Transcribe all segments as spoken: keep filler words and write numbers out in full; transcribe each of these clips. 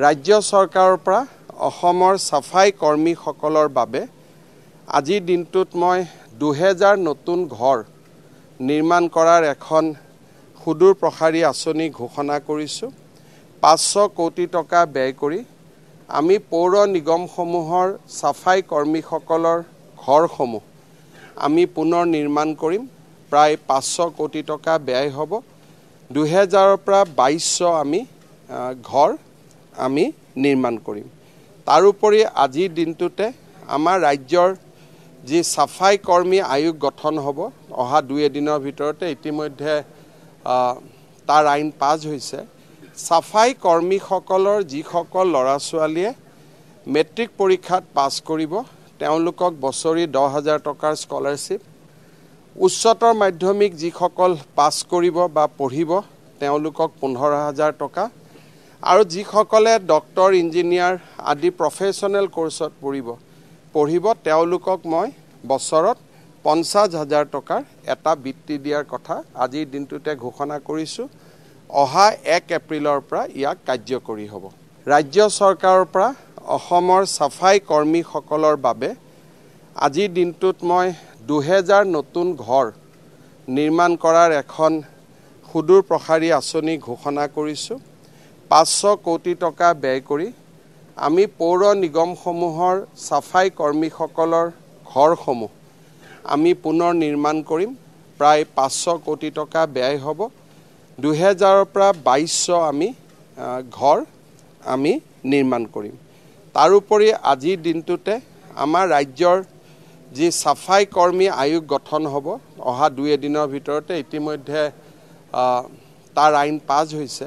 ৰাজ্য চৰকাৰৰ পৰা অসমৰ সাফাই কৰ্মীসকলৰ বাবে আজি দিনটোত মই দুহেজাৰ নতুন ঘৰ নিৰ্মাণ কৰাৰ এখন সুদূৰ প্ৰসাৰী আঁচনি ঘোষণা কৰিছো। পাঁচশ কোটি টকা ব্যয় কৰি আমি পৌৰ নিগমসমূহৰ সাফাই কৰ্মীসকলৰ ঘৰসমূহ আমি পুনৰ নিৰ্মাণ কৰিম। প্ৰায় পাঁচশ কোটি টকা ব্যয় হ'ব। দুহেজাৰৰ পৰা বাইশশ আমি ঘৰ আমি নিৰ্মাণ কৰিম। তাৰোপৰি আজিৰ দিনটোতে আমাৰ ৰাজ্যৰ যি সাফাই কৰ্মী আয়োগ গঠন হ'ব। অহা দুই এদিনৰ ভিতৰতে ইতিমধ্যে তাৰ আইন পাছ হৈছে। সাফাই কৰ্মীসকলৰ যিসকল ল'ৰা ছোৱালীয়ে মেট্ৰিক পৰীক্ষাত পাছ কৰিব তেওঁলোকক বছৰি দহ হাজাৰ টকাৰ স্কলাৰশ্বিপ, উচ্চতৰ মাধ্যমিক যিসকল পাছ কৰিব বা পঢ়িব তেওঁলোকক পোন্ধৰ হাজাৰ টকা, আৰু যিসকলে ডক্টৰ ইঞ্জিনিয়াৰ আদি প্ৰফেচনেল কোৰ্ছত পঢ়িব পঢ়িব তেওঁলোকক মই বছৰত পঞ্চাছ হাজাৰ টকাৰ এটা বৃত্তি দিয়াৰ কথা আজিৰ দিনটোতে ঘোষণা কৰিছোঁ। অহা এক এপ্ৰিলৰ পৰা ইয়াক কাৰ্যকৰী হ'ব। ৰাজ্য চৰকাৰৰ পৰা অসমৰ সাফাই কৰ্মীসকলৰ বাবে আজিৰ দিনটোত মই দুহেজাৰ নতুন ঘৰ নিৰ্মাণ কৰাৰ এখন সুদূৰ প্ৰসাৰী আঁচনি ঘোষণা কৰিছোঁ। পাঁচশ কোটি টকা ব্যয় কৰি আমি পৌৰ নিগমসমূহৰ সাফাই কৰ্মীসকলৰ ঘৰসমূহ আমি পুনৰ নিৰ্মাণ কৰিম। প্ৰায় পাঁচশ কোটি টকা ব্যয় হ'ব। দুহেজাৰৰ পৰা বাইশশ আমি ঘৰ আমি নিৰ্মাণ কৰিম। তাৰোপৰি আজিৰ দিনটোতে আমাৰ ৰাজ্যৰ যি সাফাই কৰ্মী আয়োগ গঠন হ'ব। অহা দুই এদিনৰ ভিতৰতে ইতিমধ্যে তাৰ আইন পাছ হৈছে।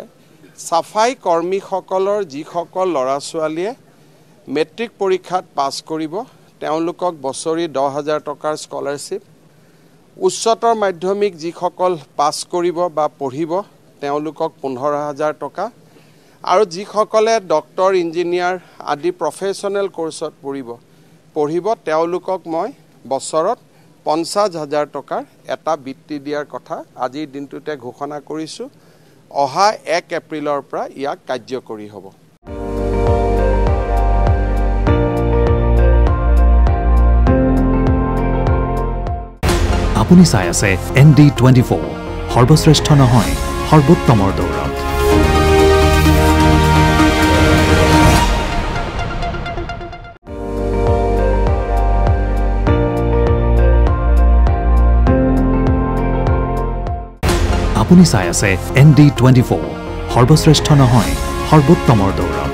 সাফাই কৰ্মীসকলৰ যিসকল ল'ৰা ছোৱালীয়ে মেট্ৰিক পৰীক্ষাত পাছ কৰিব তেওঁলোকক বছৰি দহ হাজাৰ টকাৰ স্কলাৰশ্বিপ, উচ্চতৰ মাধ্যমিক যিসকল পাছ কৰিব বা পঢ়িব তেওঁলোকক পোন্ধৰ হাজাৰ টকা, আৰু যিসকলে ডক্টৰ ইঞ্জিনিয়াৰ আদি প্ৰফেচনেল কোৰ্ছত পঢ়িব পঢ়িব তেওঁলোকক মই বছৰত পঞ্চাছ হাজাৰ টকাৰ এটা বৃত্তি দিয়াৰ কথা আজিৰ দিনটোতে ঘোষণা কৰিছোঁ। অহা এক এপ্ৰিলৰ পৰা ইয়াক কাৰ্যকৰী হ'ব। আপুনি চাই আছে এন ডি টুৱেণ্টি ফ'ৰ, সৰ্বশ্ৰেষ্ঠ নহয় সৰ্বোত্তমৰ দৌৰত। আপুনি চাই আছে এন ডি টুৱেণ্টি ফ'ৰ, সৰ্বশ্ৰেষ্ঠ নহয় সৰ্বোত্তমৰ দৌৰত।